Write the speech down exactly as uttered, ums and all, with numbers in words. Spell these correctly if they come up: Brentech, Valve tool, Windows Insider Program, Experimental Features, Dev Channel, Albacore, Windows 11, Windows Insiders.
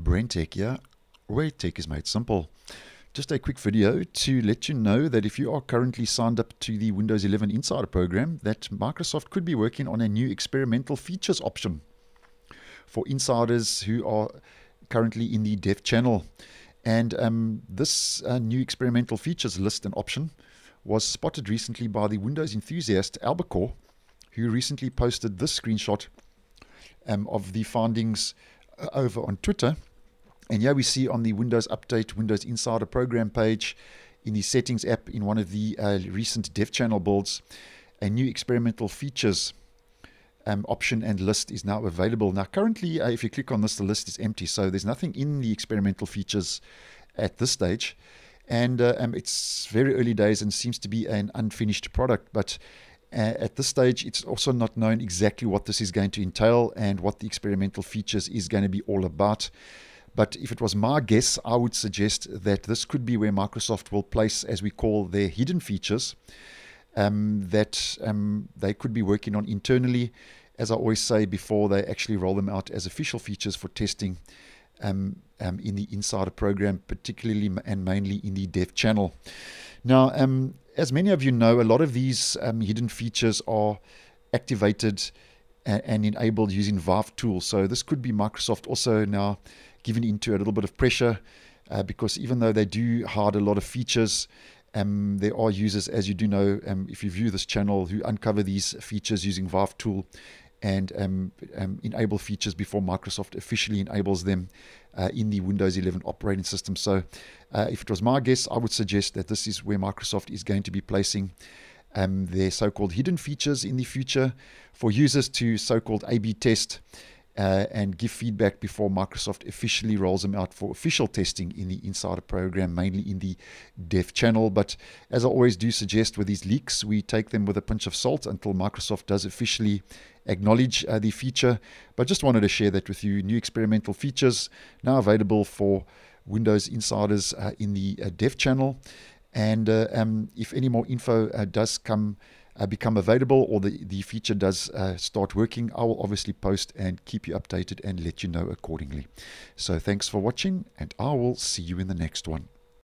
Brentech here, where tech is made simple. Just a quick video to let you know that if you are currently signed up to the Windows eleven Insider Program, that Microsoft could be working on a new experimental features option for insiders who are currently in the dev channel. And um, this uh, new experimental features list and option was spotted recently by the Windows enthusiast Albacore, who recently posted this screenshot um, of the findings over on Twitter. And here we see on the Windows Update, Windows Insider Program page, in the Settings app, in one of the uh, recent Dev Channel builds, a new experimental features um, option and list is now available. Now currently, uh, if you click on this, the list is empty, so there's nothing in the experimental features at this stage. And uh, um, it's very early days and seems to be an unfinished product, but uh, at this stage, it's also not known exactly what this is going to entail and what the experimental features is going to be all about. But if it was my guess, I would suggest that this could be where Microsoft will place, as we call, their hidden features um, that um, they could be working on internally, as I always say, before they actually roll them out as official features for testing um, um, in the Insider Program, particularly and mainly in the Dev Channel. Now, um, as many of you know, a lot of these um, hidden features are activated and enabled using Valve tool. So this could be Microsoft also now giving into a little bit of pressure uh, because even though they do hide a lot of features, um, there are users, as you do know, um, if you view this channel, who uncover these features using Valve tool and um, um, enable features before Microsoft officially enables them uh, in the Windows eleven operating system. So uh, if it was my guess, I would suggest that this is where Microsoft is going to be placing Um, their so-called hidden features in the future for users to so-called A B test uh, and give feedback before Microsoft officially rolls them out for official testing in the Insider Program, mainly in the Dev Channel. But as I always do suggest with these leaks, we take them with a pinch of salt until Microsoft does officially acknowledge uh, the feature. But just wanted to share that with you. New experimental features now available for Windows insiders uh, in the uh, Dev Channel. And uh, um, if any more info uh, does come uh, become available, or the, the feature does uh, start working, I will obviously post and keep you updated and let you know accordingly. So thanks for watching, and I will see you in the next one.